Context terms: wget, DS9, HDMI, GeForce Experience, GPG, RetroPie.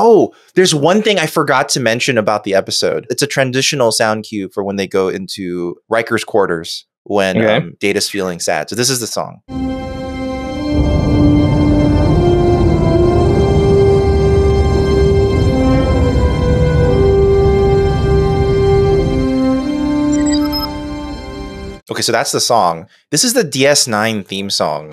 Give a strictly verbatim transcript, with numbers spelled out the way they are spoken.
Oh, there's one thing I forgot to mention about the episode. It's a transitional sound cue for when they go into Riker's quarters when okay. um, Data's feeling sad. So this is the song. Okay, so that's the song. This is the D S nine theme song.